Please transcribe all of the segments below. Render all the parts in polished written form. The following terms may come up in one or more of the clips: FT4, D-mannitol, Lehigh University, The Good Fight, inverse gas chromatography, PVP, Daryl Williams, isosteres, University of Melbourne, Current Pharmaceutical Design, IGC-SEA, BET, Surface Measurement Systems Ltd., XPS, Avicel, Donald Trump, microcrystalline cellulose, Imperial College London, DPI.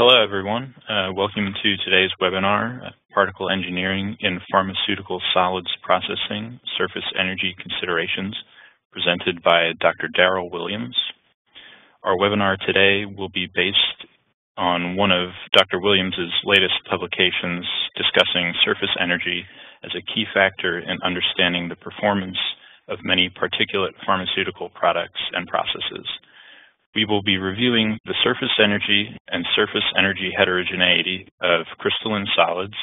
Hello, everyone. Welcome to today's webinar, Particle Engineering in Pharmaceutical Solids Processing, Surface Energy Considerations, presented by Dr. Daryl Williams. Our webinar today will be based on one of Dr. Williams' latest publications discussing surface energy as a key factor in understanding the performance of many particulate pharmaceutical products and processes. We will be reviewing the surface energy and surface energy heterogeneity of crystalline solids,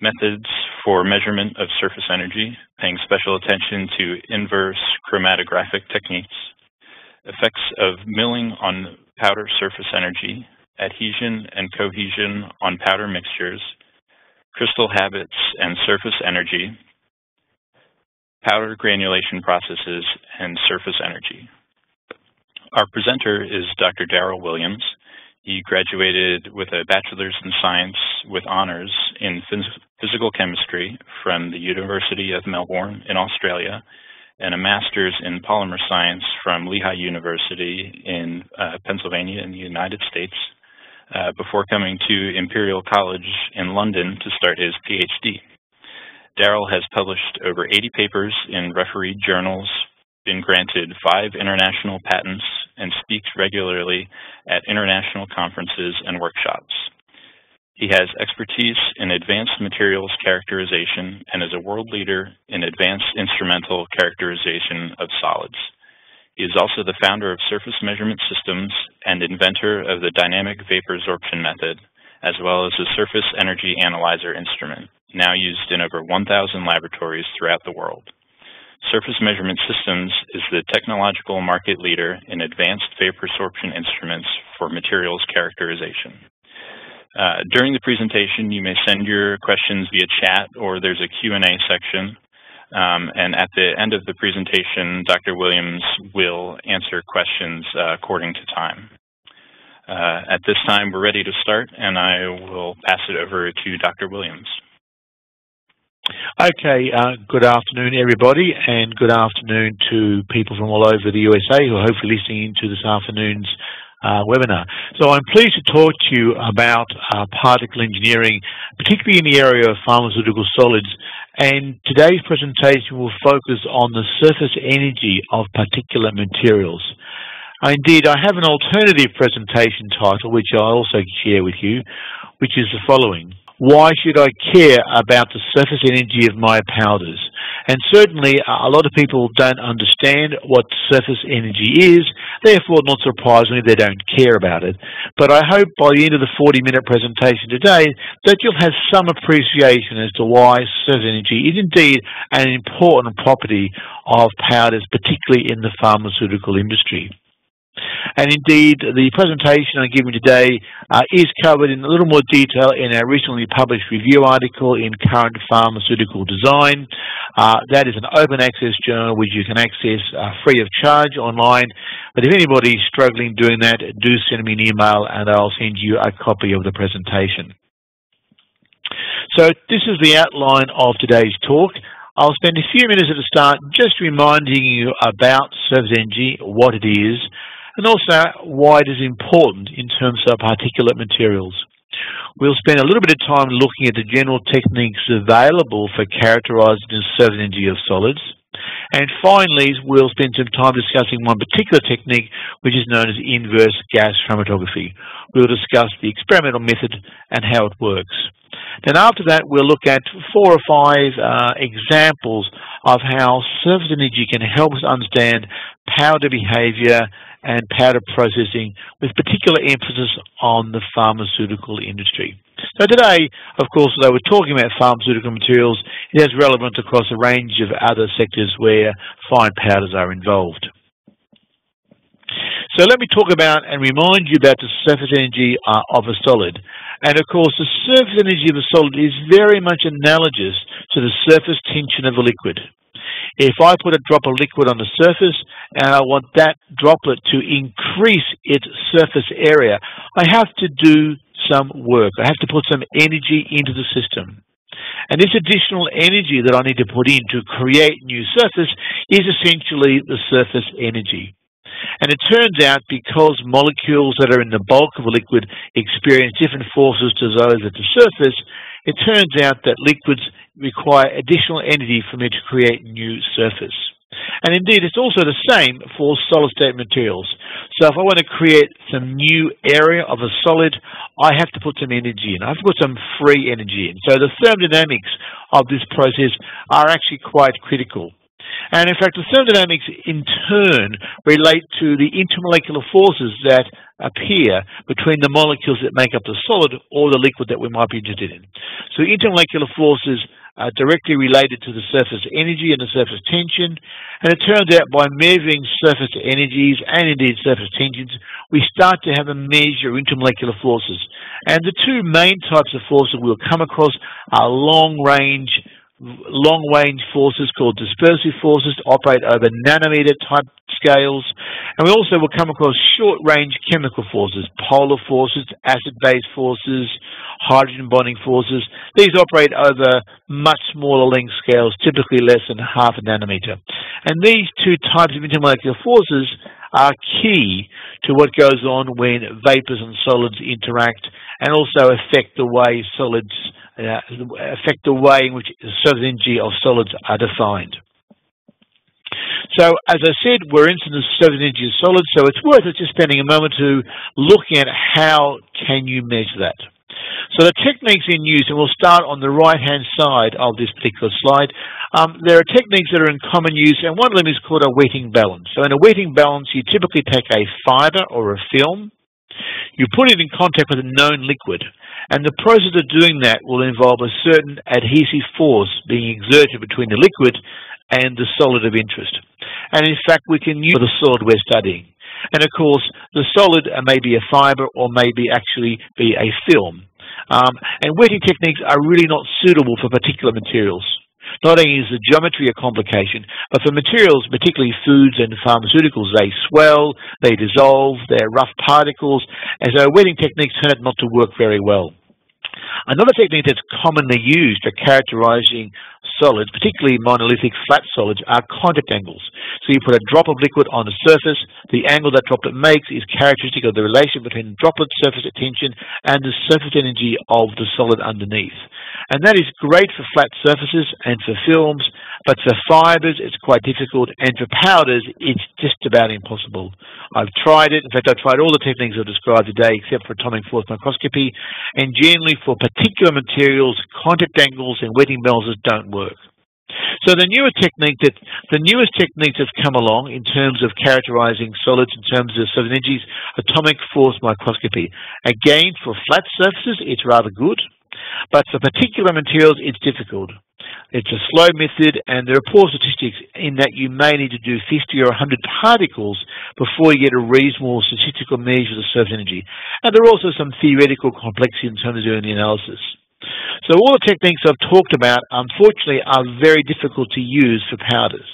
methods for measurement of surface energy, paying special attention to inverse chromatographic techniques, effects of milling on powder surface energy, adhesion and cohesion on powder mixtures, crystal habits and surface energy, powder granulation processes, and surface energy. Our presenter is Dr. Daryl Williams. He graduated with a Bachelor's in Science with honors in Physical Chemistry from the University of Melbourne in Australia and a Master's in Polymer Science from Lehigh University in Pennsylvania in the United States before coming to Imperial College in London to start his PhD. Daryl has published over 80 papers in refereed journals, been granted 5 international patents, and speaks regularly at international conferences and workshops. He has expertise in advanced materials characterization and is a world leader in advanced instrumental characterization of solids. He is also the founder of Surface Measurement Systems and inventor of the dynamic vapor sorption method, as well as the surface energy analyzer instrument, now used in over 1,000 laboratories throughout the world. Surface Measurement Systems is the technological market leader in advanced vapor sorption instruments for materials characterization. During the presentation, you may send your questions via chat, or there's a Q&A section. And at the end of the presentation, Dr. Williams will answer questions according to time. At this time, we're ready to start, and I will pass it over to Dr. Williams. Okay, good afternoon, everybody, and good afternoon to people from all over the USA who are hopefully listening to this afternoon's webinar. So I'm pleased to talk to you about particle engineering, particularly in the area of pharmaceutical solids. And today's presentation will focus on the surface energy of particulate materials. Indeed, I have an alternative presentation title, which I'll also share with you, which is the following. Why should I care about the surface energy of my powders? And certainly a lot of people don't understand what surface energy is, therefore not surprisingly they don't care about it. But I hope by the end of the 40-minute presentation today that you'll have some appreciation as to why surface energy is indeed an important property of powders, particularly in the pharmaceutical industry. And indeed, the presentation I'm giving today is covered in a little more detail in our recently published review article in Current Pharmaceutical Design. That is an open access journal which you can access free of charge online. But if anybody's struggling doing that, do send me an email and I'll send you a copy of the presentation. So this is the outline of today's talk. I'll spend a few minutes at the start just reminding you about surface energy, what it is, and also why it is important in terms of particulate materials. We'll spend a little bit of time looking at the general techniques available for characterizing the surface energy of solids. And finally, we'll spend some time discussing one particular technique, which is known as inverse gas chromatography. We'll discuss the experimental method and how it works. Then after that, we'll look at 4 or 5 examples of how surface energy can help us understand powder behavior and powder processing, with particular emphasis on the pharmaceutical industry. So today, of course, though we're talking about pharmaceutical materials, it has relevance across a range of other sectors where fine powders are involved. So let me talk about and remind you about the surface energy of a solid. And of course, the surface energy of a solid is very much analogous to the surface tension of a liquid. If I put a drop of liquid on the surface and I want that droplet to increase its surface area, I have to do some work. I have to put some energy into the system. And this additional energy that I need to put in to create new surface is essentially the surface energy. And it turns out because molecules that are in the bulk of a liquid experience different forces to those at the surface, it turns out that liquids require additional energy for them to create new surface. And indeed, it's also the same for solid-state materials. So if I want to create some new area of a solid, I have to put some energy in. I have to put some free energy in. So the thermodynamics of this process are actually quite critical. And in fact, the thermodynamics in turn relate to the intermolecular forces that appear between the molecules that make up the solid or the liquid that we might be interested in. So intermolecular forces are directly related to the surface energy and the surface tension, and it turns out by measuring surface energies and indeed surface tensions, we start to have a measure of intermolecular forces. And the two main types of forces we'll come across are long-range forces called dispersive forces to operate over nanometer-type scales. And we also will come across short-range chemical forces, polar forces, acid-base forces, hydrogen bonding forces. These operate over much smaller length scales, typically less than half a nanometer. And these two types of intermolecular forces are key to what goes on when vapors and solids interact and also affect the way solids affect the way in which the surface energy of solids are defined. So, as I said, we're interested in the surface energy of solids, so it's worth it just spending a moment to looking at how can you measure that. So the techniques in use, and we'll start on the right-hand side of this particular slide, there are techniques that are in common use, and one of them is called a wetting balance. So in a wetting balance, you typically take a fibre or a film, you put it in contact with a known liquid, and the process of doing that will involve a certain adhesive force being exerted between the liquid and the solid of interest. And in fact, we can use the solid we're studying. And of course, the solid may be a fibre or may be actually be a film. And wetting techniques are really not suitable for particular materials. Not only is the geometry a complication, but for materials, particularly foods and pharmaceuticals, they swell, they dissolve, they're rough particles, and so wetting techniques turn out not to work very well. Another technique that's commonly used for characterizing solids, particularly monolithic flat solids, are contact angles. So you put a drop of liquid on the surface, the angle that droplet makes is characteristic of the relation between droplet surface tension and the surface energy of the solid underneath. And that is great for flat surfaces and for films, but for fibers it's quite difficult, and for powders it's just about impossible. I've tried it. In fact, I've tried all the techniques I've described today except for atomic force microscopy, and generally for particular materials, contact angles and wetting balances don't work. So the newest techniques that's come along in terms of characterizing solids in terms of surface energies, atomic force microscopy. Again, for flat surfaces, it's rather good, but for particular materials, it's difficult. It's a slow method, and there are poor statistics in that you may need to do 50 or 100 particles before you get a reasonable statistical measure of the surface energy. And there are also some theoretical complexity in terms of doing the analysis. So all the techniques I've talked about, unfortunately, are very difficult to use for powders.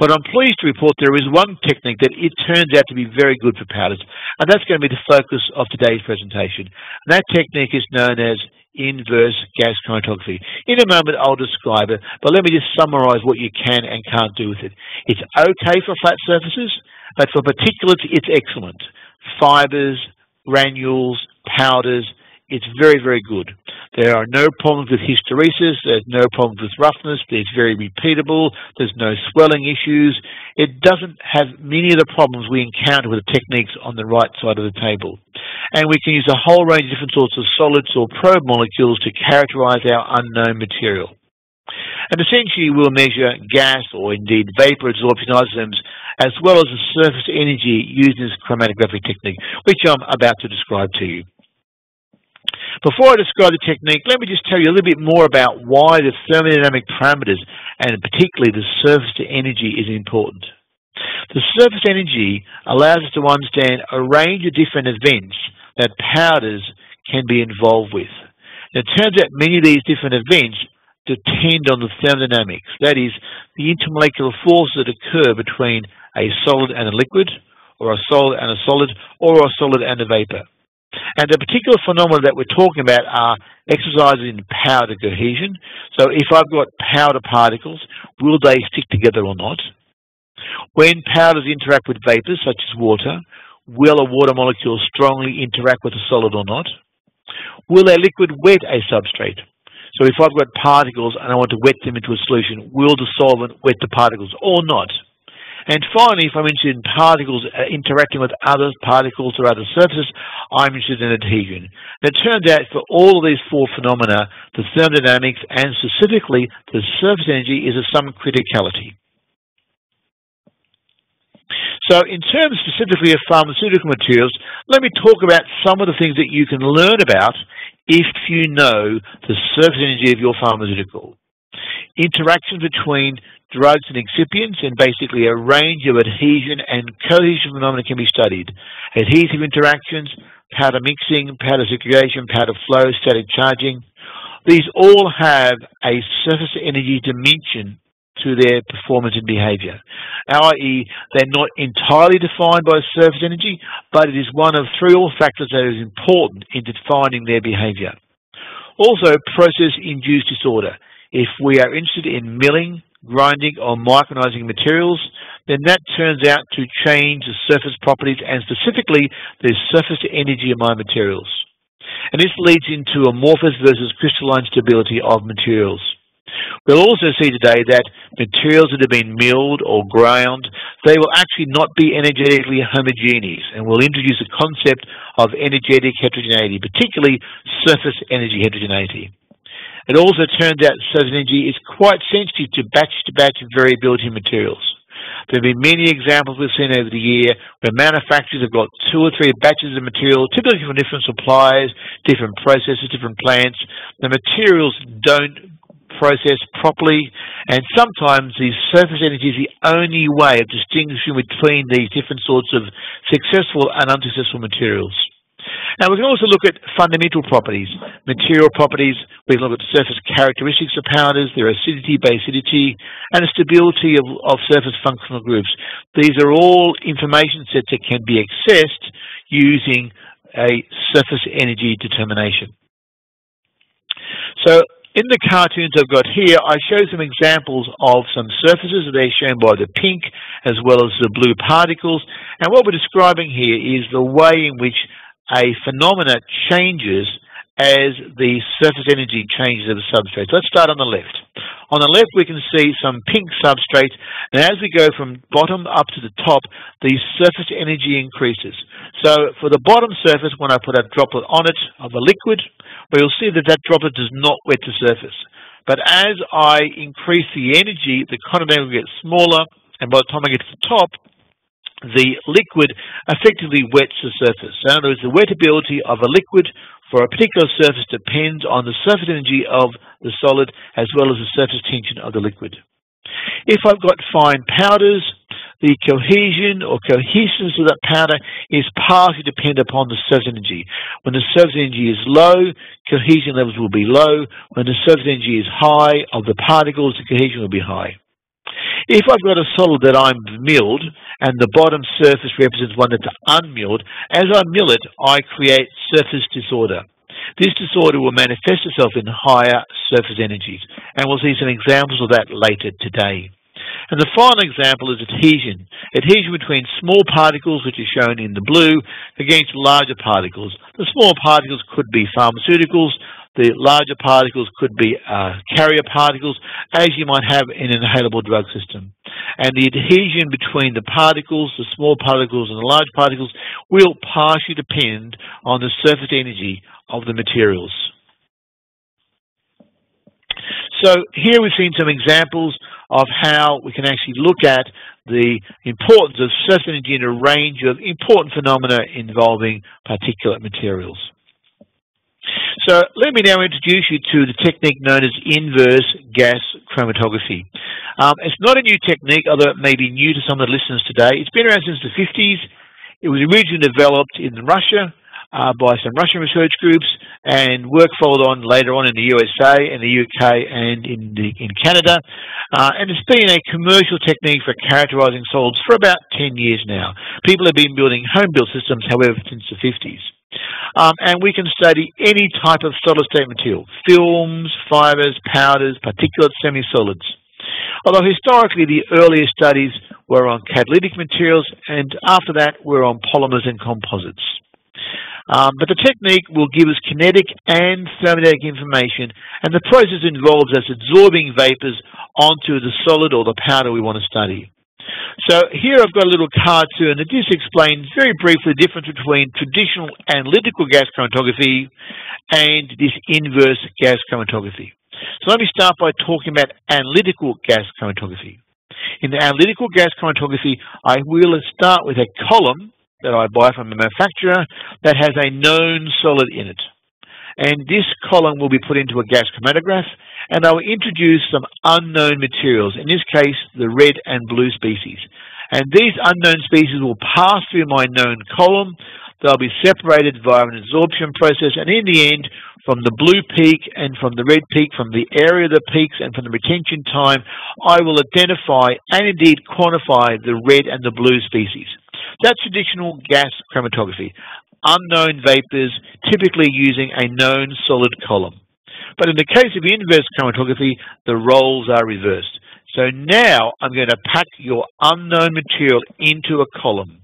But I'm pleased to report there is one technique that it turns out to be very good for powders, and that's going to be the focus of today's presentation. And that technique is known as inverse gas chromatography. In a moment I'll describe it, but let me just summarise what you can and can't do with it. It's okay for flat surfaces, but for particulates it's excellent. Fibres, granules, powders, it's very, very good. There are no problems with hysteresis, there's no problems with roughness, it's very repeatable, there's no swelling issues. It doesn't have many of the problems we encounter with the techniques on the right side of the table. And we can use a whole range of different sorts of solids or probe molecules to characterize our unknown material. And essentially we'll measure gas or indeed vapor adsorption isotherms as well as the surface energy using this chromatographic technique, which I'm about to describe to you. Before I describe the technique, let me just tell you a little bit more about why the thermodynamic parameters and particularly the surface energy is important. The surface energy allows us to understand a range of different events that powders can be involved with. Now, it turns out many of these different events depend on the thermodynamics, that is, the intermolecular forces that occur between a solid and a liquid, or a solid and a solid, or a solid and a vapour. And the particular phenomena that we're talking about are exercises in powder cohesion. So if I've got powder particles, will they stick together or not? When powders interact with vapors, such as water, will a water molecule strongly interact with a solid or not? Will a liquid wet a substrate? So if I've got particles and I want to wet them into a solution, will the solvent wet the particles or not? And finally, if I'm interested in particles interacting with other particles or other surfaces, I'm interested in adhesion. And it turns out for all of these four phenomena, the thermodynamics and specifically the surface energy is of some criticality. So in terms specifically of pharmaceutical materials, let me talk about some of the things that you can learn about if you know the surface energy of your pharmaceutical. Interactions between drugs and excipients, and basically a range of adhesion and cohesion phenomena can be studied. Adhesive interactions, powder mixing, powder circulation, powder flow, static charging. These all have a surface energy dimension to their performance and behavior, i.e. they're not entirely defined by surface energy, but it is one of three or factors that is important in defining their behavior. Also, process-induced disorder. If we are interested in milling, grinding or micronizing materials, then that turns out to change the surface properties and specifically the surface energy of my materials. And this leads into amorphous versus crystalline stability of materials. We'll also see today that materials that have been milled or ground, they will actually not be energetically homogeneous, and we'll introduce the concept of energetic heterogeneity, particularly surface energy heterogeneity. It also turns out surface energy is quite sensitive to batch variability in materials. There have been many examples we've seen over the year where manufacturers have got 2 or 3 batches of material, typically from different suppliers, different processes, different plants. The materials don't processed properly, and sometimes the surface energy is the only way of distinguishing between these different sorts of successful and unsuccessful materials. Now we can also look at fundamental properties, material properties. We can look at surface characteristics of powders, their acidity, basicity, and the stability of surface functional groups. These are all information sets that can be accessed using a surface energy determination. So in the cartoons I've got here, I show some examples of some surfaces. They're shown by the pink as well as the blue particles. And what we're describing here is the way in which a phenomena changes as the surface energy changes of the substrate. So let's start on the left. On the left, we can see some pink substrates, and as we go from bottom up to the top, the surface energy increases. So for the bottom surface, when I put a droplet on it of a liquid, we'll see that that droplet does not wet the surface. But as I increase the energy, the condensate will get smaller, and by the time I get to the top, the liquid effectively wets the surface. So in other words, the wettability of a liquid for a particular surface depends on the surface energy of the solid as well as the surface tension of the liquid. If I've got fine powders, the cohesion or cohesiveness of that powder is partly dependent upon the surface energy. When the surface energy is low, cohesion levels will be low. When the surface energy is high of the particles, the cohesion will be high. If I've got a solid that I'm milled and the bottom surface represents one that's unmilled, as I mill it, I create surface disorder. This disorder will manifest itself in higher surface energies, and we'll see some examples of that later today. And the final example is adhesion. Adhesion between small particles, which is shown in the blue, against larger particles. The small particles could be pharmaceuticals. The larger particles could be carrier particles, as you might have in an inhalable drug system. And the adhesion between the particles, the small particles and the large particles, will partially depend on the surface energy of the materials. So here we've seen some examples of how we can actually look at the importance of surface energy in a range of important phenomena involving particulate materials. So let me now introduce you to the technique known as inverse gas chromatography. It's not a new technique, although it may be new to some of the listeners today. It's been around since the 50s. It was originally developed in Russia by some Russian research groups, and work followed on later on in the USA and the UK and in Canada. And it's been a commercial technique for characterizing solids for about 10 years now. People have been building home-built systems, however, since the 50s. And we can study any type of solid-state material, films, fibers, powders, particulates, semi-solids. Although historically the earlier studies we're on catalytic materials, and after that we're on polymers and composites. But the technique will give us kinetic and thermodynamic information, and the process involves us absorbing vapors onto the solid or the powder we want to study. So here I've got a little cartoon that just explains very briefly the difference between traditional analytical gas chromatography and this inverse gas chromatography. So let me start by talking about analytical gas chromatography. In the analytical gas chromatography, I will start with a column that I buy from a manufacturer that has a known solid in it. And this column will be put into a gas chromatograph, and I will introduce some unknown materials, in this case the red and blue species. And these unknown species will pass through my known column. They'll be separated via an adsorption process, and in the end, from the blue peak and from the red peak, from the area of the peaks and from the retention time, I will identify and indeed quantify the red and the blue species. That's traditional gas chromatography. Unknown vapors, typically using a known solid column. But in the case of inverse chromatography, the roles are reversed. So now I'm going to pack your unknown material into a column.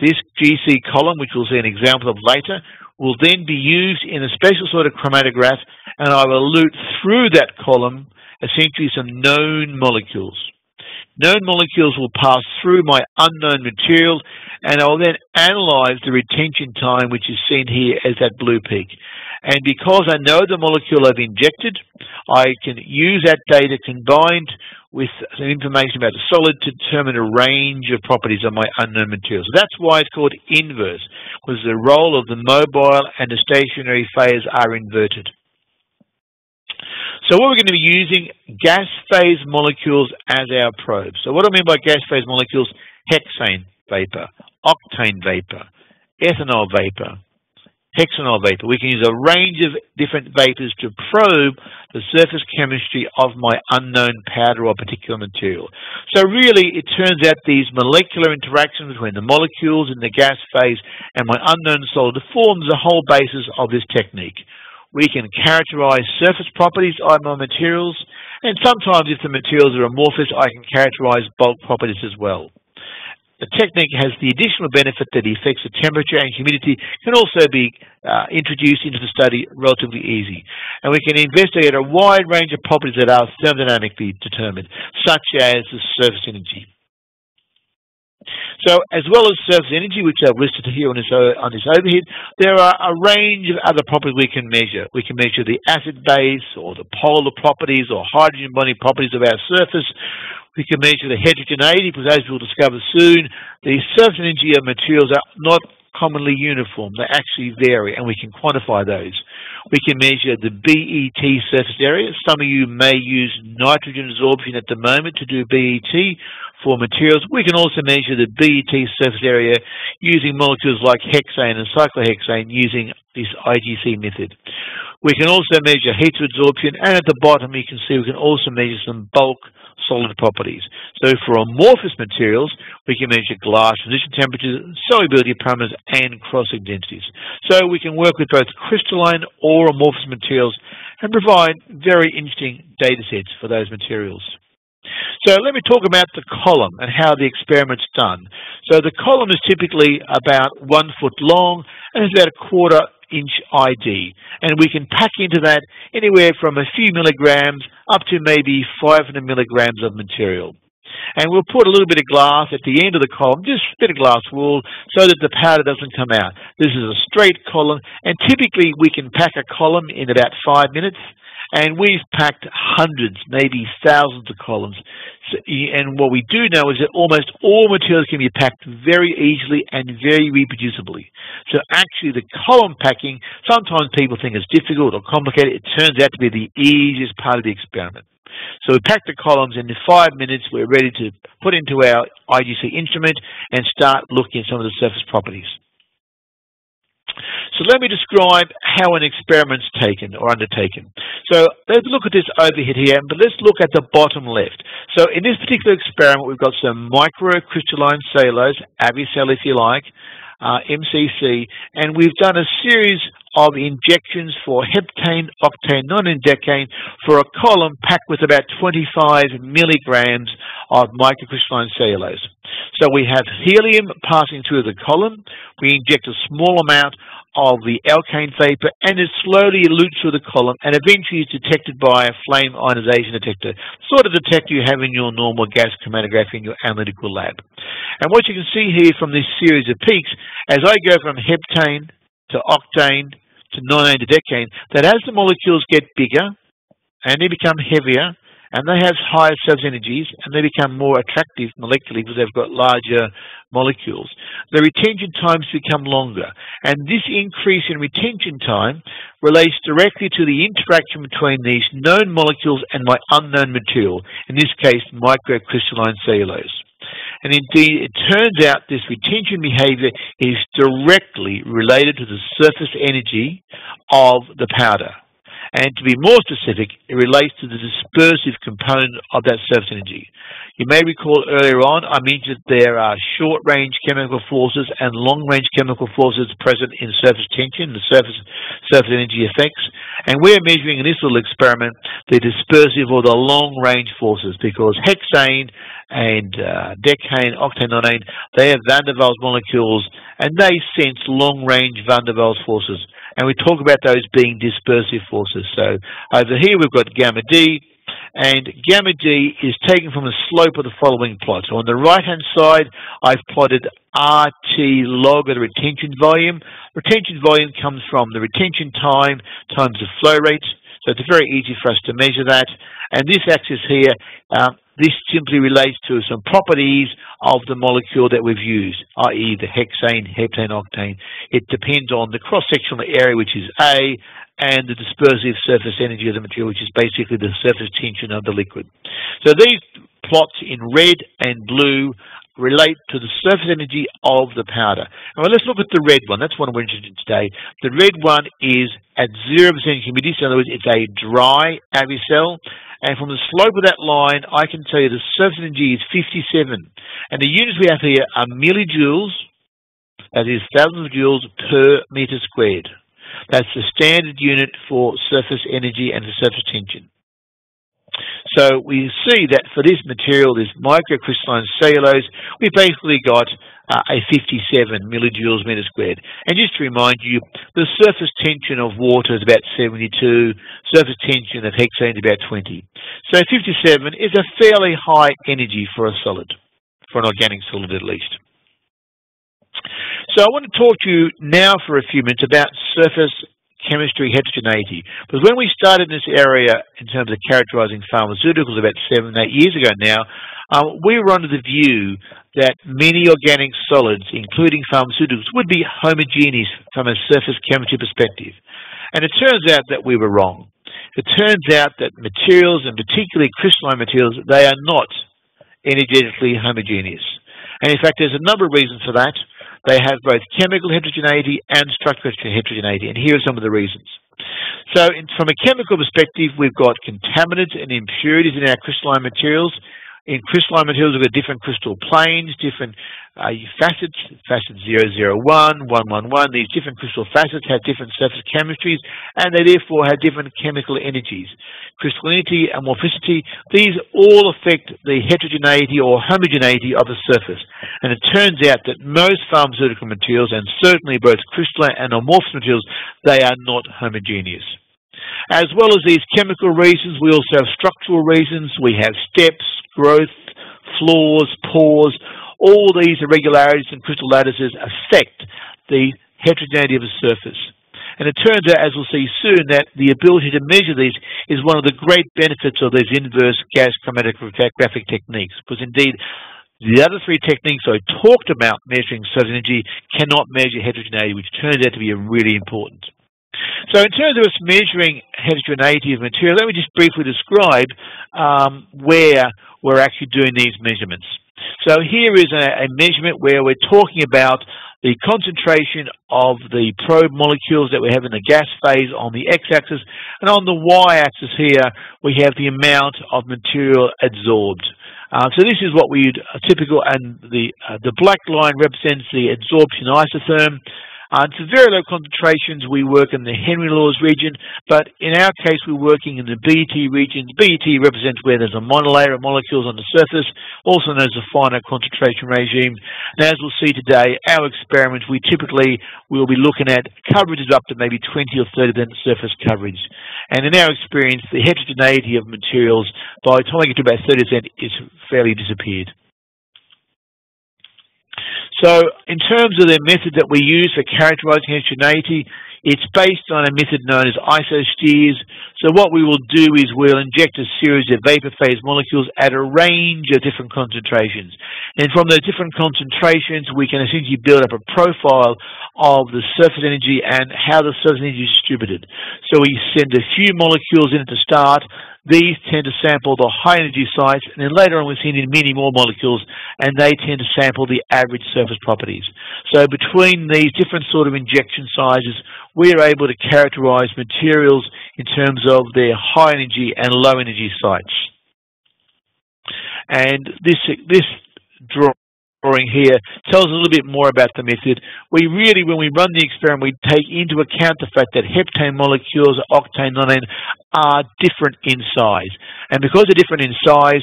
This GC column, which we'll see an example of later, will then be used in a special sort of chromatograph, and I will loop through that column essentially some known molecules. Known molecules will pass through my unknown material, and I'll then analyze the retention time, which is seen here as that blue peak. And because I know the molecule I've injected, I can use that data combined with some information about the solid to determine a range of properties of my unknown materials. So that's why it's called inverse, because the role of the mobile and the stationary phase are inverted. So what we're going to be using gas phase molecules as our probes. So what do I mean by gas phase molecules? Hexane vapor, octane vapor, ethanol vapor, hexanol vapor. We can use a range of different vapors to probe the surface chemistry of my unknown powder or particular material. So really, it turns out these molecular interactions between the molecules in the gas phase and my unknown solid forms the whole basis of this technique. We can characterize surface properties of my materials, and sometimes if the materials are amorphous, I can characterize bulk properties as well. The technique has the additional benefit that the effects of temperature and humidity can also be introduced into the study relatively easy. And we can investigate a wide range of properties that are thermodynamically determined, such as the surface energy. So as well as surface energy, which I've listed here on this overhead, there are a range of other properties we can measure. We can measure the acid-base or the polar properties or hydrogen-bonding properties of our surface. We can measure the heterogeneity, because as we'll discover soon, the surface energy of materials are not commonly uniform. They actually vary, and we can quantify those. We can measure the BET surface area. Some of you may use nitrogen adsorption at the moment to do BET for materials. We can also measure the BET surface area using molecules like hexane and cyclohexane using this IGC method. We can also measure heat to adsorption, and at the bottom you can see we can also measure some bulk solid properties. So for amorphous materials, we can measure glass transition temperatures, solubility parameters, and crossing densities. So we can work with both crystalline or amorphous materials and provide very interesting data sets for those materials. So let me talk about the column and how the experiment's done. So the column is typically about 1 foot long and is about a quarter-inch ID, and we can pack into that anywhere from a few milligrams up to maybe 500 milligrams of material. And we'll put a little bit of glass at the end of the column, just a bit of glass wool, so that the powder doesn't come out. This is a straight column, and typically we can pack a column in about 5 minutes, and we've packed hundreds, maybe thousands of columns. And what we do know is that almost all materials can be packed very easily and very reproducibly. So actually the column packing, sometimes people think it's difficult or complicated. It turns out to be the easiest part of the experiment. So we pack the columns, and in 5 minutes we're ready to put into our IGC instrument and start looking at some of the surface properties. So let me describe how an experiment's taken or undertaken. So let's look at this overhead here, but let's look at the bottom left. So in this particular experiment, we've got some microcrystalline cellulose, Avicel if you like, MCC, and we've done a series of injections for heptane, octane, nonendecane for a column packed with about 25 milligrams of microcrystalline cellulose. So we have helium passing through the column. We inject a small amount of the alkane vapor, and it slowly elutes through the column and eventually is detected by a flame ionization detector, sort of detector you have in your normal gas chromatography in your analytical lab. And what you can see here from this series of peaks, as I go from heptane to octane to nonendecane, that as the molecules get bigger and they become heavier and they have higher surface energies and they become more attractive molecularly because they've got larger molecules, the retention times become longer. And this increase in retention time relates directly to the interaction between these known molecules and my unknown material, in this case microcrystalline cellulose. And indeed, it turns out this retention behavior is directly related to the surface energy of the powder. And to be more specific, it relates to the dispersive component of that surface energy. You may recall earlier on I mentioned that there are short-range chemical forces and long-range chemical forces present in surface tension, the surface energy effects. And we're measuring in this little experiment the dispersive or the long-range forces, because hexane and decane, octane, nonane, they have van der Waals molecules and they sense long-range van der Waals forces. And we talk about those being dispersive forces. So over here we've got gamma D, and gamma D is taken from the slope of the following plot. So on the right-hand side, I've plotted RT log of the retention volume. Retention volume comes from the retention time times the flow rate. So it's very easy for us to measure that. And this axis here, this simply relates to some properties of the molecule that we've used, i.e. the hexane, heptane, octane. It depends on the cross-sectional area, which is A, and the dispersive surface energy of the material, which is basically the surface tension of the liquid. So these plots in red and blue relate to the surface energy of the powder. Now let's look at the red one. That's one we're interested in today. The red one is at 0% humidity, so in other words, it's a dry Avicel. And from the slope of that line, I can tell you the surface energy is 57. And the units we have here are millijoules, that is thousands of joules per meter squared. That's the standard unit for surface energy and for surface tension. So we see that for this material, this microcrystalline cellulose, we basically got a 57 millijoules meter squared. And just to remind you, the surface tension of water is about 72, surface tension of hexane is about 20. So 57 is a fairly high energy for a solid, for an organic solid at least. So I want to talk to you now for a few minutes about surface chemistry heterogeneity. Because when we started in this area in terms of characterizing pharmaceuticals about 7 or 8 years ago now, we were under the view that many organic solids, including pharmaceuticals, would be homogeneous from a surface chemistry perspective. And it turns out that we were wrong. It turns out that materials, and particularly crystalline materials, they are not energetically homogeneous. And in fact, there's a number of reasons for that. They have both chemical heterogeneity and structural heterogeneity, and here are some of the reasons. So from a chemical perspective, we've got contaminants and impurities in our crystalline materials. In crystalline materials, we've got different crystal planes, different facets, facet 001, 111. These different crystal facets have different surface chemistries, and they therefore have different chemical energies. Crystallinity and morphicity, these all affect the heterogeneity or homogeneity of a surface. And it turns out that most pharmaceutical materials, and certainly both crystalline and amorphous materials, they are not homogeneous. As well as these chemical reasons, we also have structural reasons. We have steps, growth, flaws, pores. All these irregularities and crystal lattices affect the heterogeneity of a surface. And it turns out, as we'll see soon, that the ability to measure these is one of the great benefits of these inverse gas chromatographic techniques, because indeed the other three techniques I talked about measuring surface energy cannot measure heterogeneity, which turns out to be really important. So in terms of us measuring heterogeneity of material, let me just briefly describe where we're actually doing these measurements. So here is a measurement where we're talking about the concentration of the probe molecules that we have in the gas phase on the x-axis, and on the y-axis here we have the amount of material adsorbed. So this is what we typical, and the black line represents the adsorption isotherm. To very low concentrations, we work in the Henry Laws region, but in our case, we're working in the BET region. BET represents where there's a monolayer of molecules on the surface, also known as the finer concentration regime. And as we'll see today, our experiments, we typically will be looking at coverages up to maybe 20 or 30% surface coverage. And in our experience, the heterogeneity of materials, by the time we get to about 30%, is fairly disappeared. So in terms of the method that we use for characterizing heterogeneity, it's based on a method known as isosteres. So what we will do is we'll inject a series of vapor phase molecules at a range of different concentrations. And from those different concentrations, we can essentially build up a profile of the surface energy and how the surface energy is distributed. So we send a few molecules in at the start. These tend to sample the high-energy sites, and then later on we've seen in many more molecules, and they tend to sample the average surface properties. So between these different sort of injection sizes, we're able to characterize materials in terms of their high-energy and low-energy sites. And this drawing here tells a little bit more about the method. We really, when we run the experiment, we take into account the fact that heptane molecules, octane, nonane, are different in size. And because they're different in size,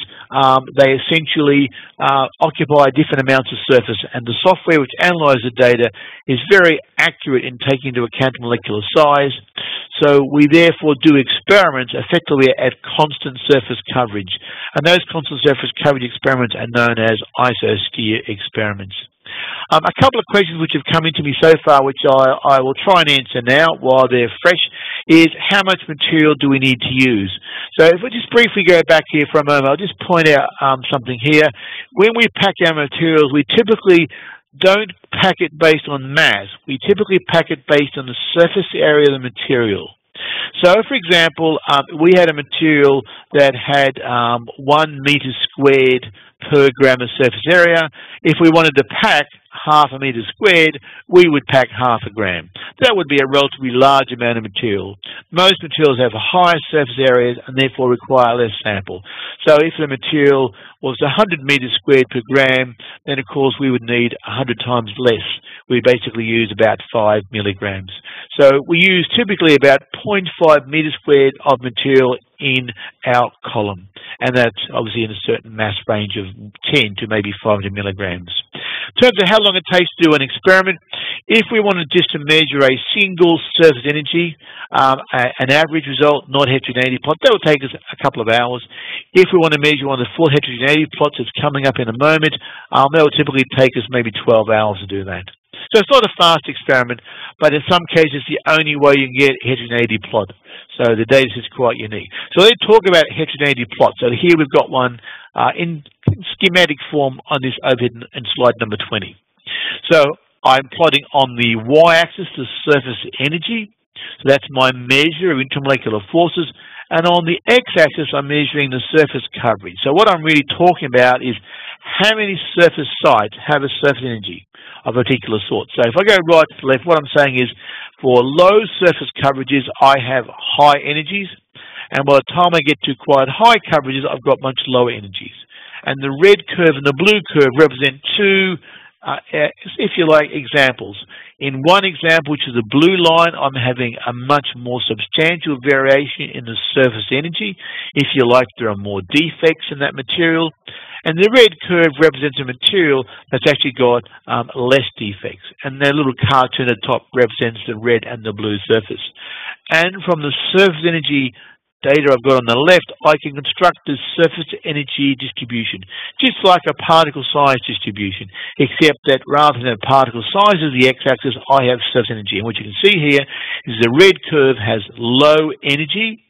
they essentially occupy different amounts of surface. And the software which analyzes the data is very accurate in taking into account molecular size. So we therefore do experiments effectively at constant surface coverage. And those constant surface coverage experiments are known as isosteer experiments. A couple of questions which have come into me so far, which I will try and answer now while they're fresh, is how much material do we need to use? So if we just briefly go back here for a moment, I'll just point out something here. When we pack our materials, we typically don't pack it based on mass. We typically pack it based on the surface area of the material. So, for example, we had a material that had 1 meter squared per gram of surface area. If we wanted to pack half a meter squared, we would pack half a gram. That would be a relatively large amount of material. Most materials have higher surface areas and therefore require less sample. So if the material was 100 meters squared per gram, then of course we would need 100 times less. We basically use about 5 milligrams. So we use typically about 0.5 meters squared of material in our column, and that's obviously in a certain mass range of 10 to maybe 500 milligrams. In terms of how long it takes to do an experiment, if we wanted just to measure a single surface energy, an average result, not heterogeneity plot, that would take us a couple of hours. If we want to measure one of the full heterogeneity plots that's coming up in a moment, that will typically take us maybe 12 hours to do that. So it's not a fast experiment, but in some cases the only way you can get heterogeneity plot. So the data is quite unique. So let's talk about heterogeneity plot. So here we've got one in schematic form on this overhead in slide number 20. So I'm plotting on the y-axis the surface energy. So that's my measure of intermolecular forces. And on the x-axis, I'm measuring the surface coverage. So what I'm really talking about is how many surface sites have a surface energy of a particular sort. So if I go right to left, what I'm saying is for low surface coverages, I have high energies. And by the time I get to quite high coverages, I've got much lower energies. And the red curve and the blue curve represent two, if you like, examples. In one example, which is the blue line, I'm having a much more substantial variation in the surface energy. If you like, there are more defects in that material. And the red curve represents a material that's actually got less defects. And that little cartoon at the top represents the red and the blue surface. And from the surface energy data I've got on the left, I can construct the surface energy distribution, just like a particle size distribution, except that rather than a particle size of the x-axis, I have surface energy. And what you can see here is the red curve has low energy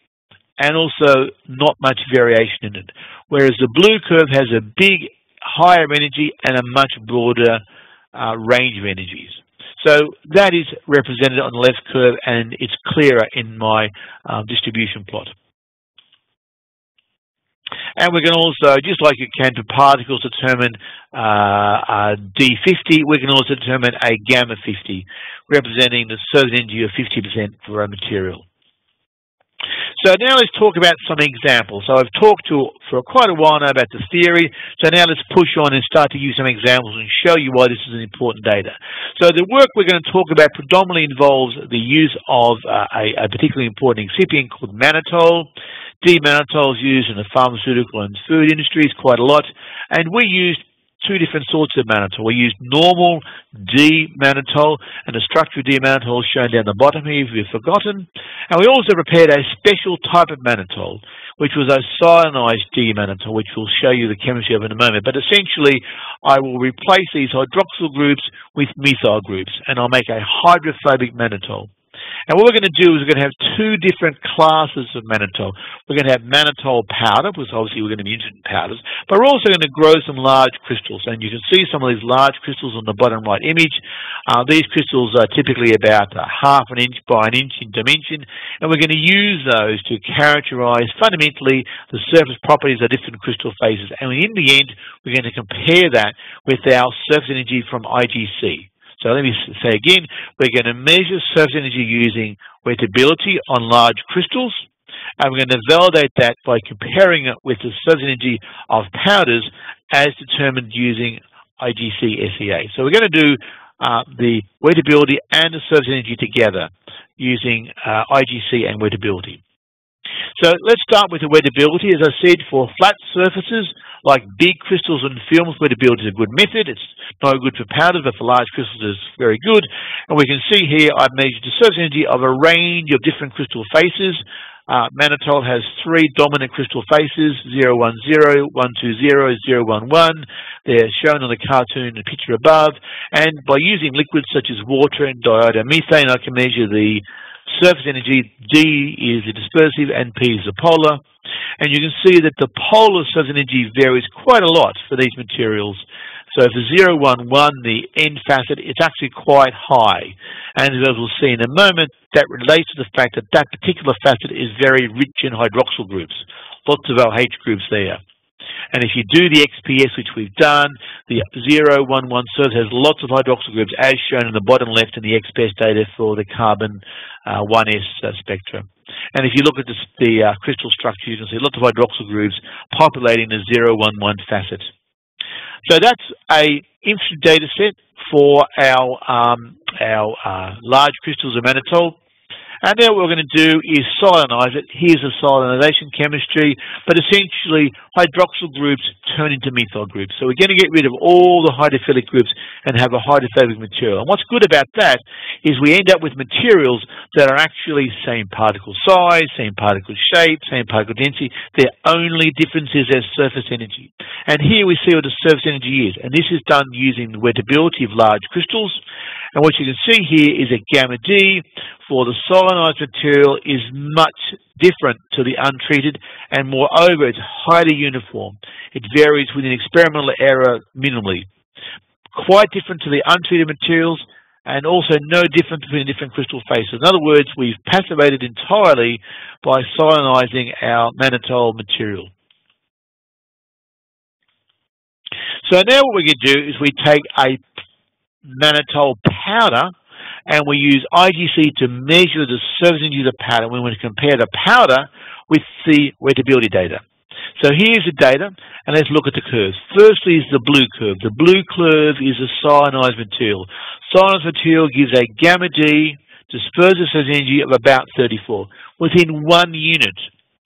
and also not much variation in it, whereas the blue curve has a big, higher energy and a much broader range of energies. So that is represented on the left curve, and it's clearer in my distribution plot. And we can also, just like you can for particles, determine D50. We can also determine a gamma 50, representing the surface energy of 50% for a material. So now let's talk about some examples. So I've talked for quite a while now about the theory. So now let's push on and start to use some examples and show you why this is an important data. So the work we're going to talk about predominantly involves the use of a particularly important excipient called mannitol. D-mannitol is used in the pharmaceutical and food industries quite a lot, and we used two different sorts of mannitol. We used normal D-mannitol, and the structure of D-mannitol is shown down the bottom here if you've forgotten. And we also prepared a special type of mannitol, which was a cyanized D-mannitol, which we'll show you the chemistry of in a moment. But essentially, I will replace these hydroxyl groups with methyl groups, and I'll make a hydrophobic mannitol. And what we're going to do is we're going to have two different classes of mannitol. We're going to have mannitol powder, because obviously we're going to be interested in powders, but we're also going to grow some large crystals. And you can see some of these large crystals on the bottom right image. These crystals are typically about half an inch by an inch in dimension, and we're going to use those to characterize fundamentally the surface properties of different crystal phases. And in the end, we're going to compare that with our surface energy from IGC. So let me say again, we're going to measure surface energy using wettability on large crystals, and we're going to validate that by comparing it with the surface energy of powders as determined using IGC-SEA. So we're going to do the wettability and the surface energy together using IGC and wettability. So let's start with the wettability. As I said, for flat surfaces like big crystals and films, wettability is a good method. It's no good for powders, but for large crystals it's very good. And we can see here I've measured the surface energy of a range of different crystal faces. Mannitol has three dominant crystal faces, 010, 120, 011. They're shown on the cartoon and picture above. And by using liquids such as water and diiodomethane, I can measure the surface energy. D is the dispersive and P is the polar, and you can see that the polar surface energy varies quite a lot for these materials. So for 011, the end facet, it's actually quite high, and as we'll see in a moment, that relates to the fact that that particular facet is very rich in hydroxyl groups, lots of OH groups there. And if you do the XPS, which we've done, the 011 surface has lots of hydroxyl groups, as shown in the bottom left in the XPS data for the carbon 1s spectrum. And if you look at the crystal structure, you can see lots of hydroxyl groups populating the 011 facet. So that's an interesting data set for our large crystals of mannitol. And now what we're going to do is cyanize it. Here's the cyanization chemistry, but essentially hydroxyl groups turn into methyl groups. So we're going to get rid of all the hydrophilic groups and have a hydrophobic material. And what's good about that is we end up with materials that are actually same particle size, same particle shape, same particle density. Their only difference is their surface energy. And here we see what the surface energy is. And this is done using the wettability of large crystals. And what you can see here is a gamma D for the cyanized material is much different to the untreated, and moreover, it's highly uniform. It varies with an experimental error minimally. Quite different to the untreated materials, and also no difference between different crystal faces. In other words, we've passivated entirely by cyanizing our mannitol material. So now what we can do is we take a mannitol powder, and we use IGC to measure the surface energy of the powder. We want to compare the powder with the wettability data. So here's the data, and let's look at the curves. Firstly is the blue curve. The blue curve is a cyanized material. Cyanized material gives a gamma D dispersive surface energy of about 34, within 1 unit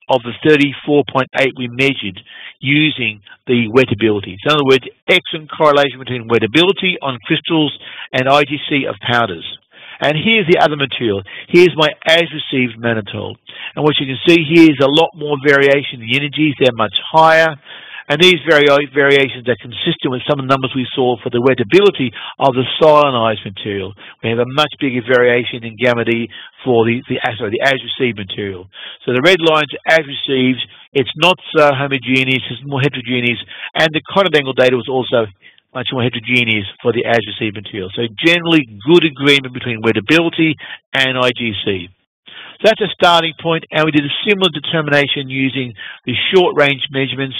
of the 34.8 we measured using the wettability. So in other words, excellent correlation between wettability on crystals and IGC of powders. And here's the other material. Here's my as-received mannitol. And what you can see here is a lot more variation in the energies. They're much higher. And these variations are consistent with some of the numbers we saw for the wettability of the cyanized material. We have a much bigger variation in gamma D for the as-received material. So the red line's as-received. It's not so homogeneous. It's more heterogeneous. And the contact angle data was also much more heterogeneous for the as-received material. So generally good agreement between wettability and IGC. So that's a starting point, and we did a similar determination using the short-range measurements,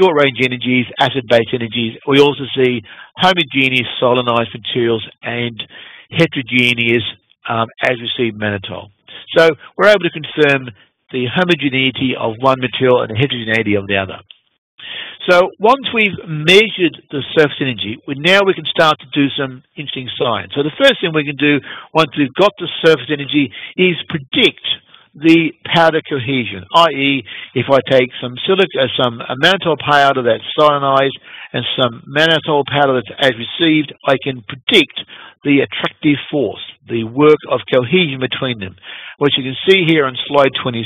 short-range energies, acid-base energies. We also see homogeneous solanized materials and heterogeneous as-received mannitol. So we're able to confirm the homogeneity of one material and the heterogeneity of the other. So once we've measured the surface energy, now we can start to do some interesting science. So the first thing we can do once we've got the surface energy is predict the powder cohesion, i.e. if I take some mannitol powder that's cyanized and some mannitol powder that's as received, I can predict the attractive force, the work of cohesion between them. What you can see here on slide 26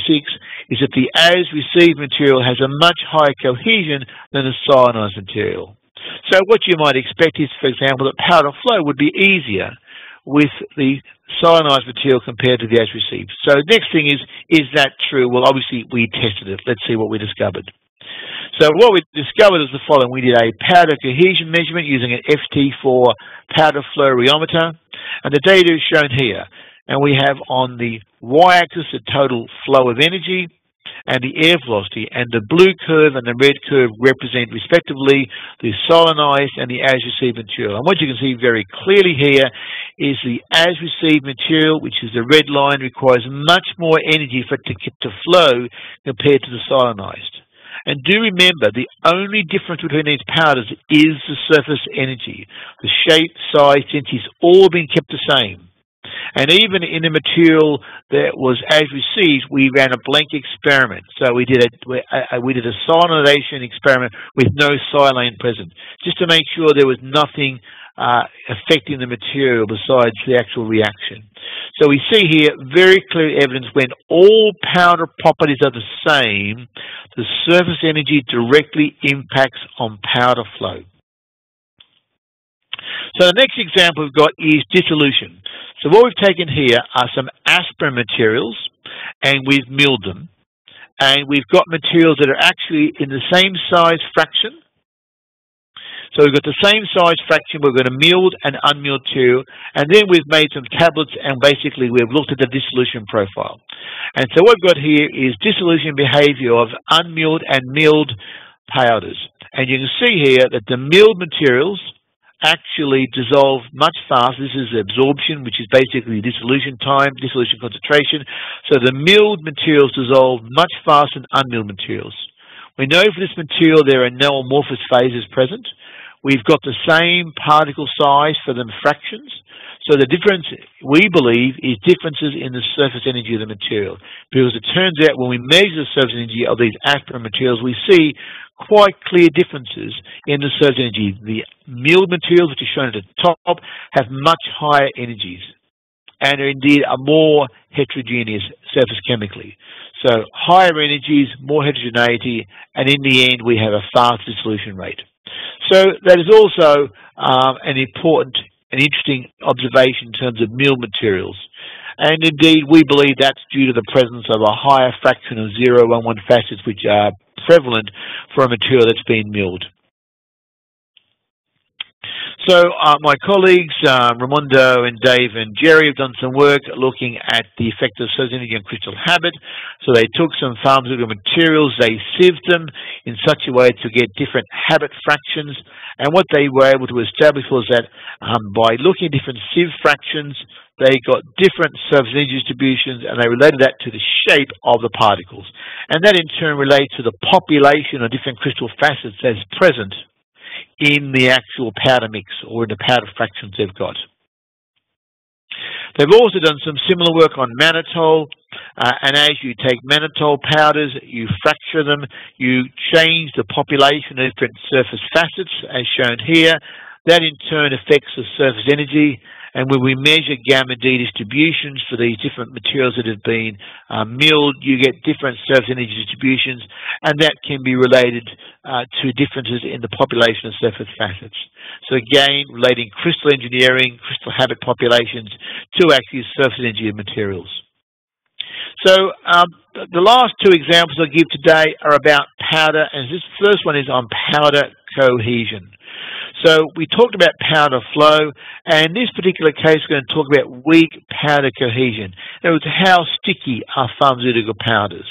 is that the as-received material has a much higher cohesion than the cyanized material. So what you might expect is, for example, that powder flow would be easier with the cyanized material compared to the as-received. So next thing is that true? Well, obviously we tested it. Let's see what we discovered. So what we discovered is the following. We did a powder cohesion measurement using an FT4 powder fluoriometer, and the data is shown here. And we have on the y-axis the total flow of energy and the air velocity, and the blue curve and the red curve represent respectively the cyanized and the as-received material. And what you can see very clearly here is the as-received material, which is the red line, requires much more energy for it to flow compared to the cyanized. And do remember, the only difference between these powders is the surface energy. The shape, size, density has all been kept the same. And even in the material that was as received, we ran a blank experiment. So we did a cyanidation experiment with no silane present, just to make sure there was nothing affecting the material besides the actual reaction. So we see here very clear evidence when all powder properties are the same, the surface energy directly impacts on powder flow. So the next example we've got is dissolution. So what we've taken here are some aspirin materials, and we've milled them. And we've got materials that are actually in the same size fraction. So we've got the same size fraction. We've got a milled and unmilled material. And then we've made some tablets, and basically we've looked at the dissolution profile. And so what we've got here is dissolution behavior of unmilled and milled powders. And you can see here that the milled materials actually dissolve much faster. This is absorption, which is basically dissolution time, dissolution concentration. So the milled materials dissolve much faster than unmilled materials. We know for this material there are no amorphous phases present. We've got the same particle size for the fractions. So the difference, we believe, is differences in the surface energy of the material. Because it turns out when we measure the surface energy of these aspirin materials, we see quite clear differences in the surface energy. The milled materials, which are shown at the top, have much higher energies and are indeed a more heterogeneous surface chemically. So higher energies, more heterogeneity, and in the end we have a fast dissolution rate. So that is also an important and interesting observation in terms of milled materials. And indeed, we believe that's due to the presence of a higher fraction of 0,11 facets, which are prevalent for a material that's been milled. So my colleagues, Raimondo and Dave and Jerry, have done some work looking at the effect of surface energy on crystal habit. So they took some pharmaceutical materials, they sieved them in such a way to get different habit fractions. And what they were able to establish was that by looking at different sieve fractions, they got different surface energy distributions, and they related that to the shape of the particles. And that in turn relates to the population of different crystal facets that's present in the actual powder mix or in the powder fractions they've got. They've also done some similar work on mannitol, and as you take mannitol powders, you fracture them, you change the population of different surface facets as shown here. That in turn affects the surface energy, and when we measure gamma D distributions for these different materials that have been milled, you get different surface energy distributions, and that can be related to differences in the population of surface facets. So again, relating crystal engineering, crystal habit populations to actually surface energy of materials. So the last two examples I'll give today are about powder, and this first one is on powder cohesion. So we talked about powder flow, and in this particular case we're going to talk about weak powder cohesion. In other words, how sticky are pharmaceutical powders?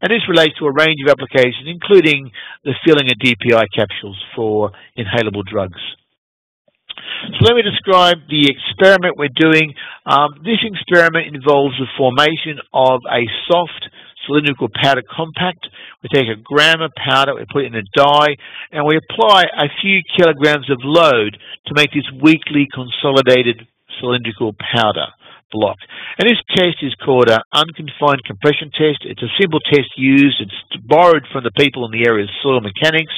And this relates to a range of applications, including the filling of DPI capsules for inhalable drugs. So let me describe the experiment we're doing. This experiment involves the formation of a soft cylindrical powder compact. We take a gram of powder, we put it in a die, and we apply a few kilograms of load to make this weakly consolidated cylindrical powder block. And this test is called an unconfined compression test. It's a simple test used. It's borrowed from the people in the area of soil mechanics.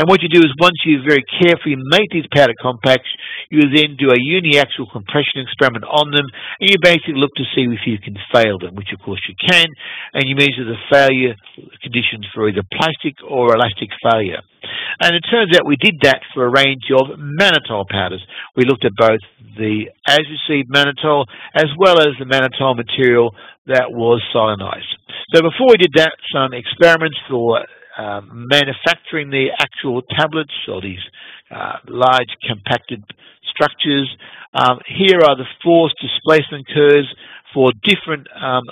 And what you do is once you very carefully make these powder compacts, you then do a uniaxial compression experiment on them, and you basically look to see if you can fail them, which of course you can, and you measure the failure conditions for either plastic or elastic failure. And it turns out we did that for a range of mannitol powders. We looked at both the as-received mannitol as well as the mannitol material that was silanized. So before we did that, some experiments for manufacturing the actual tablets or these large compacted structures. Here are the force displacement curves for different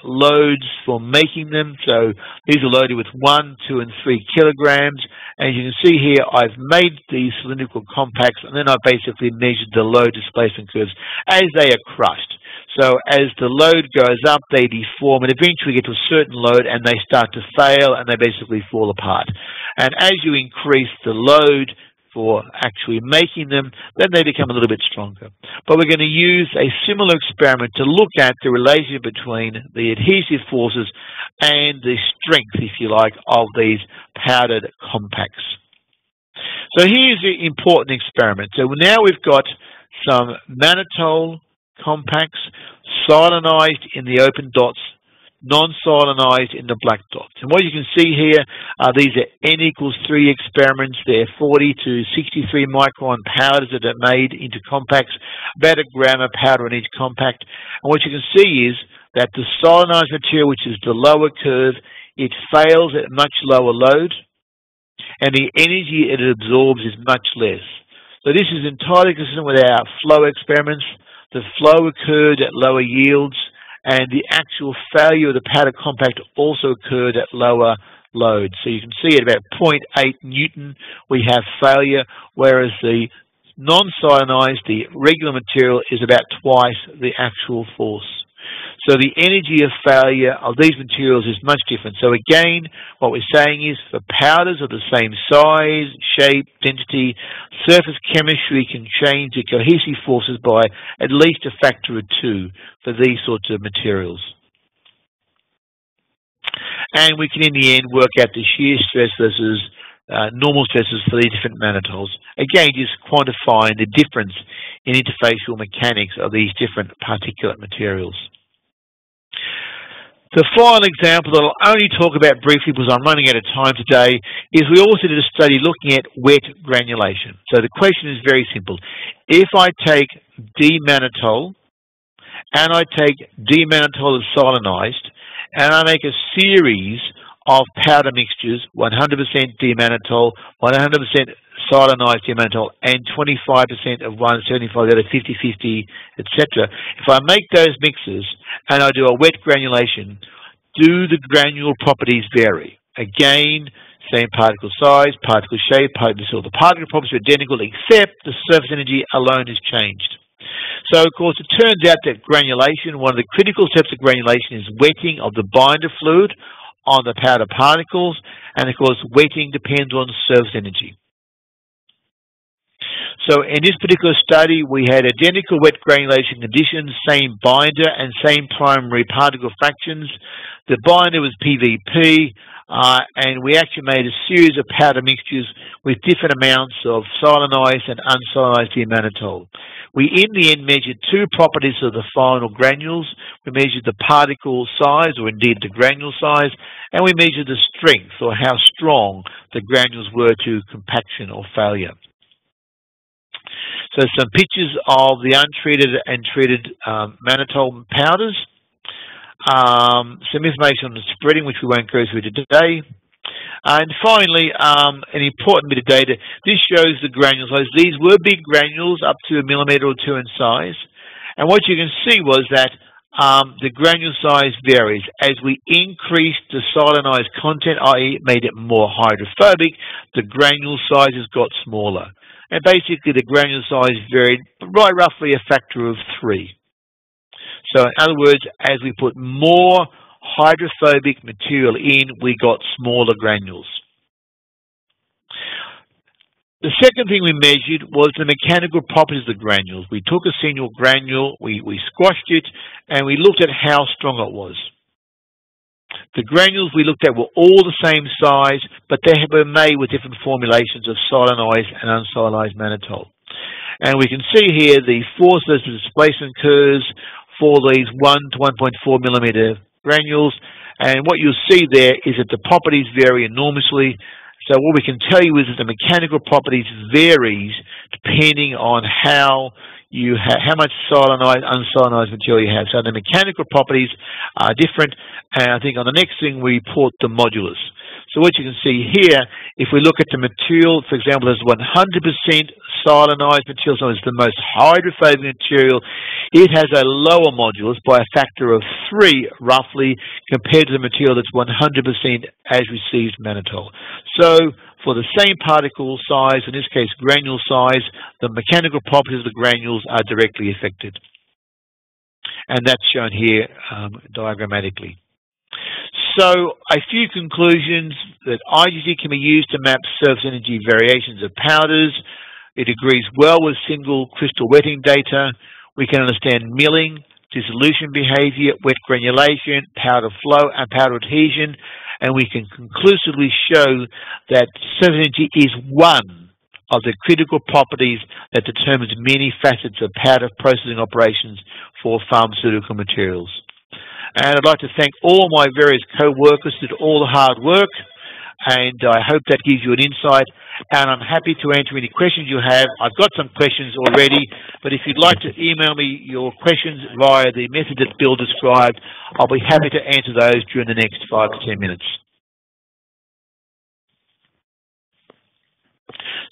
loads for making them. So these are loaded with 1, 2, and 3 kilograms. As you can see here, I've made these cylindrical compacts, and then I basically measured the load displacement curves as they are crushed. So as the load goes up, they deform and eventually get to a certain load and they start to fail and they basically fall apart. And as you increase the load for actually making them, then they become a little bit stronger. But we're going to use a similar experiment to look at the relationship between the adhesive forces and the strength, if you like, of these powdered compacts. So here's the important experiment. So now we've got some mannitol compacts, silanized in the open dots, non-silanized in the black dots. And what you can see here, these are N=3 experiments. They're 40 to 63 micron powders that are made into compacts, about a gram of powder in each compact. And what you can see is that the silanized material, which is the lower curve, it fails at much lower load, and the energy it absorbs is much less. So this is entirely consistent with our flow experiments. The flow occurred at lower yields, and the actual failure of the powder compact also occurred at lower loads. So you can see at about 0.8 Newton, we have failure, whereas the non-cyanized, the regular material, is about twice the actual force. So the energy of failure of these materials is much different. So again, what we're saying is for powders of the same size, shape, density, surface chemistry can change the cohesive forces by at least a factor of 2 for these sorts of materials. And we can, in the end, work out the shear stress versus normal stresses for these different mannitols. Again, just quantifying the difference in interfacial mechanics of these different particulate materials. The final example that I'll only talk about briefly because I'm running out of time today is we also did a study looking at wet granulation. So the question is very simple. If I take D-mannitol and I take D-mannitol as silanized and I make a series of powder mixtures, 100% D-mannitol, 100% silanized D-mannitol, and 25% of one, 75 the other, 50-50, etc. If I make those mixes and I do a wet granulation, do the granule properties vary? Again, same particle size, particle shape, particle disorder. The particle properties are identical except the surface energy alone has changed. So, of course, it turns out that granulation, one of the critical steps of granulation is wetting of the binder fluid on the powder particles, and of course wetting depends on surface energy. So in this particular study, we had identical wet granulation conditions, same binder and same primary particle fractions. The binder was PVP, and we actually made a series of powder mixtures with different amounts of silanized and unsilanized mannitol. We, in the end, measured 2 properties of the final granules. We measured the particle size, or indeed the granule size, and we measured the strength, or how strong the granules were to compaction or failure. So some pictures of the untreated and treated mannitol powders, some information on the spreading, which we won't go through today. And finally, an important bit of data. This shows the granule size. These were big granules, up to 1 mm or 2 in size. And what you can see was that the granule size varies. As we increase the silanized content, i.e. made it more hydrophobic, the granule size has got smaller. And basically the granule size varied by roughly a factor of 3. So in other words, as we put more hydrophobic material in, we got smaller granules. The second thing we measured was the mechanical properties of the granules. We took a single granule, we squashed it, and we looked at how strong it was. The granules we looked at were all the same size, but they were made with different formulations of solenoized and unsolenoized mannitol. And we can see here the force versus displacement curves for these 1 to 1.4 millimeter granules. And what you'll see there is that the properties vary enormously. So what we can tell you is that the mechanical properties varies depending on how you have, how much solanized, unsolanized material you have. So the mechanical properties are different, and I think on the next thing we report the modulus. So what you can see here, if we look at the material, for example, there's 100% solanized material, so it's the most hydrophobic material. It has a lower modulus by a factor of 3, roughly, compared to the material that's 100% as received mannitol. So for the same particle size, in this case granule size, the mechanical properties of the granules are directly affected. And that's shown here diagrammatically. So a few conclusions: that IGC can be used to map surface energy variations of powders. It agrees well with single crystal wetting data. We can understand milling, dissolution behavior, wet granulation, powder flow, and powder adhesion. And we can conclusively show that surface energy is one of the critical properties that determines many facets of powder processing operations for pharmaceutical materials. And I'd like to thank all my various co-workers who did all the hard work, and I hope that gives you an insight. And I'm happy to answer any questions you have. I've got some questions already, but if you'd like to email me your questions via the method that Bill described, I'll be happy to answer those during the next 5 to 10 minutes.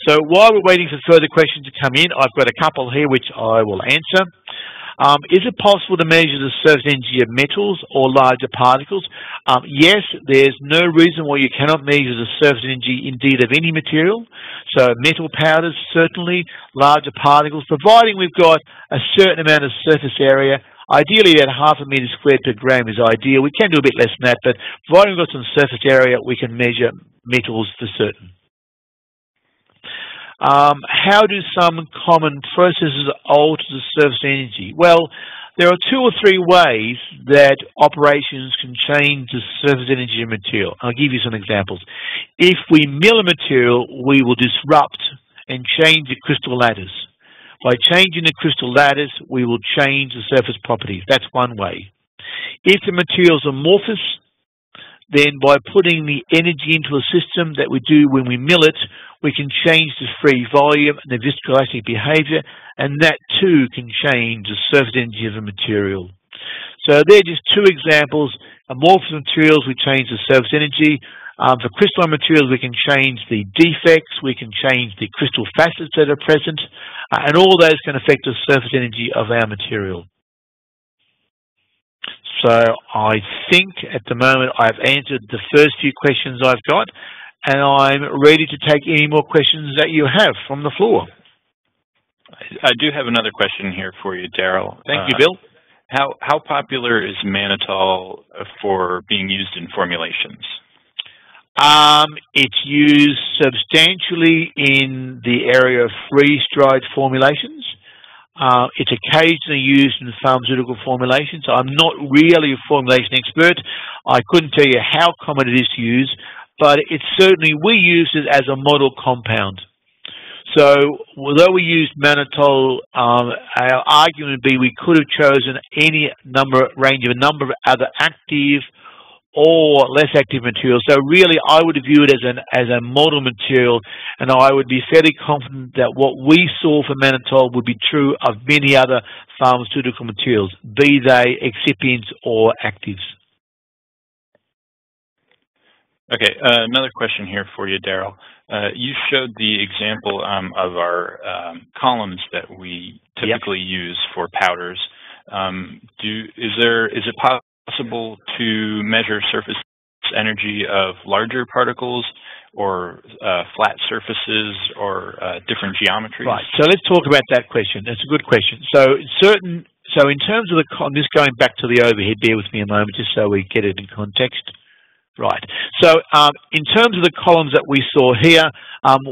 So while we're waiting for further questions to come in, I've got a couple here which I will answer. Is it possible to measure the surface energy of metals or larger particles? Yes, there's no reason why you cannot measure the surface energy indeed of any material. So metal powders, certainly, larger particles, providing we've got a certain amount of surface area. Ideally, about 0.5 meters squared per gram is ideal. We can do a bit less than that, but providing we've got some surface area, we can measure metals for certain. How do some common processes alter the surface energy? Well, there are 2 or 3 ways that operations can change the surface energy of material. I'll give you some examples. If we mill a material, we will disrupt and change the crystal lattice. By changing the crystal lattice, we will change the surface properties. That's one way. If the material is amorphous, then by putting the energy into a system that we do when we mill it, we can change the free volume and the viscoelastic behavior, and that too can change the surface energy of a material. So they're just 2 examples. Amorphous materials, we change the surface energy. For crystalline materials, we can change the defects, we can change the crystal facets that are present, and all those can affect the surface energy of our material. So I think at the moment I've answered the first few questions I've got, and I'm ready to take any more questions that you have from the floor. I do have another question here for you, Daryl. Thank you, Bill. How popular is mannitol for being used in formulations? It's used substantially in the area of freeze-dried formulations. It's occasionally used in pharmaceutical formulations. I'm not really a formulation expert. I couldn't tell you how common it is to use, but it's certainly, we use it as a model compound. So although we used mannitol, our argument would be we could have chosen any range of a number of other active or less active materials. So really I would view it as a model material, and I would be fairly confident that what we saw for mannitol would be true of many other pharmaceutical materials, be they excipients or actives. Okay, another question here for you, Daryl. You showed the example of our columns that we typically use for powders. Is it possible to measure surface energy of larger particles or flat surfaces or different geometries? Right, so let's talk about that question. That's a good question. So certain So in terms of I'm just going back to the overhead, bear with me a moment just so we get it in context. Right. So in terms of the columns that we saw here,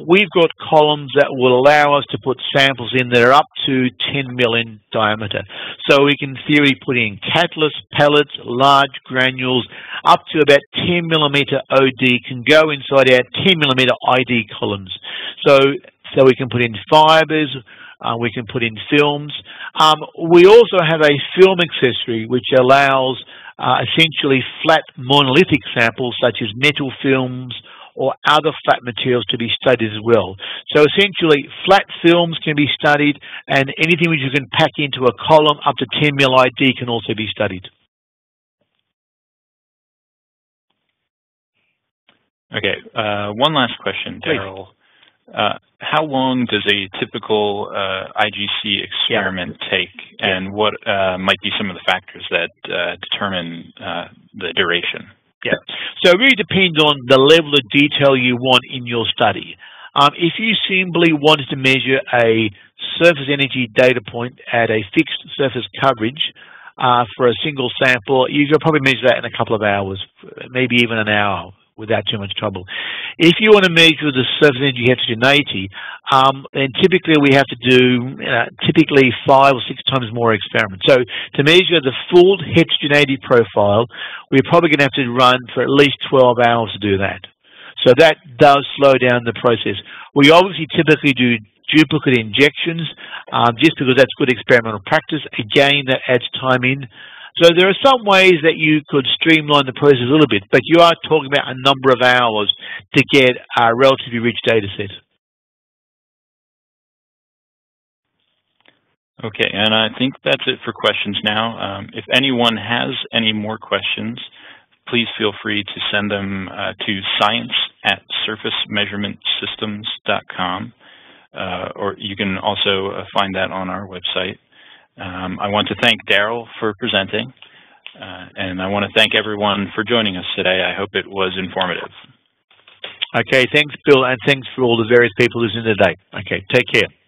we've got columns that will allow us to put samples in that are up to 10 mil in diameter. So we can, in theory, put in catalysts, pellets, large granules, up to about 10 millimeter OD can go inside our 10 millimeter ID columns. So we can put in fibers, we can put in films. We also have a film accessory which allows essentially flat monolithic samples such as metal films or other flat materials to be studied as well. So essentially flat films can be studied, and anything which you can pack into a column up to 10 mil ID can also be studied. Okay, one last question, Daryl. How long does a typical IGC experiment take, and what might be some of the factors that determine the duration? Yeah, so it really depends on the level of detail you want in your study. If you simply wanted to measure a surface energy data point at a fixed surface coverage for a single sample, you could probably measure that in a couple of hours, maybe even an hour, without too much trouble. If you want to measure the surface energy heterogeneity, then typically we have to do typically 5 or 6 times more experiments. So to measure the full heterogeneity profile, we're probably going to have to run for at least 12 hours to do that. So that does slow down the process. We obviously typically do duplicate injections just because that's good experimental practice. Again, that adds time in. So there are some ways that you could streamline the process a little bit, but you are talking about a number of hours to get a relatively rich data set. Okay, and I think that's it for questions now. If anyone has any more questions, please feel free to send them to science@surfacemeasurementsystems.com, or you can also find that on our website. I want to thank Daryl for presenting, and I want to thank everyone for joining us today. I hope it was informative. Okay, thanks, Bill, and thanks for all the various people who's in today. Okay, take care.